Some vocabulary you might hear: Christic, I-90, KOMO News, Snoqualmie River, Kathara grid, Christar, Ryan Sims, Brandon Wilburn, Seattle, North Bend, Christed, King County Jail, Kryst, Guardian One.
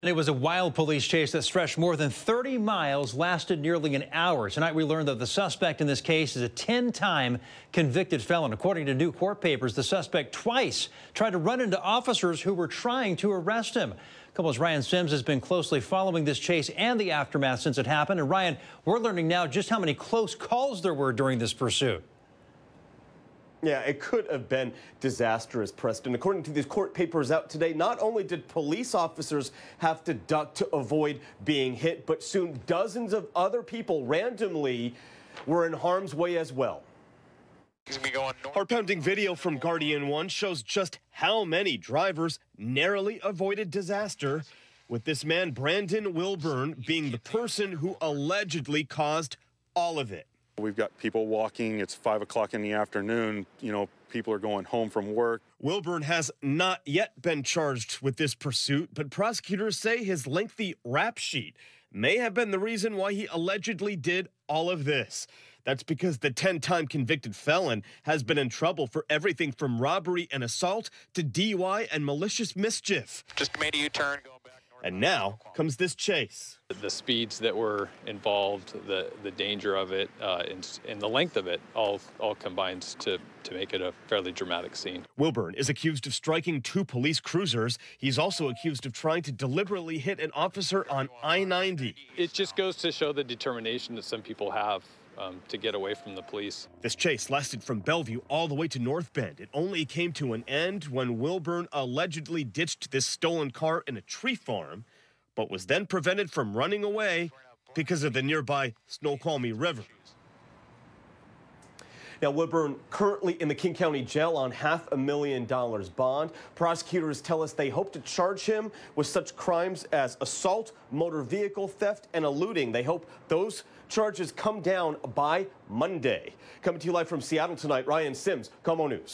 And it was a wild police chase that stretched more than 30 miles, lasted nearly an hour. Tonight we learned that the suspect in this case is a 10-time convicted felon. According to new court papers, the suspect twice tried to run into officers who were trying to arrest him. KOMO's Ryan Sims has been closely following this chase and the aftermath since it happened. And Ryan, we're learning now just how many close calls there were during this pursuit. Yeah, it could have been disastrous, Preston. According to these court papers out today, not only did police officers have to duck to avoid being hit, but soon dozens of other people randomly were in harm's way as well. Our pending video from Guardian One shows just how many drivers narrowly avoided disaster, with this man, Brandon Wilburn, being the person who allegedly caused all of it. We've got people walking. It's 5 o'clock in the afternoon. You know, people are going home from work. Wilburn has not yet been charged with this pursuit, but prosecutors say his lengthy rap sheet may have been the reason why he allegedly did all of this. That's because the 10-time convicted felon has been in trouble for everything from robbery and assault to DUI and malicious mischief. Just made a U-turn. And now comes this chase. The speeds that were involved, the danger of it, and the length of it all combines to make it a fairly dramatic scene. Wilburn is accused of striking 2 police cruisers. He's also accused of trying to deliberately hit an officer on I-90. It just goes to show the determination that some people have to get away from the police. This chase lasted from Bellevue all the way to North Bend. It only came to an end when Wilburn allegedly ditched this stolen car in a tree farm, but was then prevented from running away because of the nearby Snoqualmie River. Now, Wilburn currently in the King County Jail on $500,000 bond. Prosecutors tell us they hope to charge him with such crimes as assault, motor vehicle theft, and eluding. They hope those charges come down by Monday. Coming to you live from Seattle tonight, Ryan Sims, KOMO News.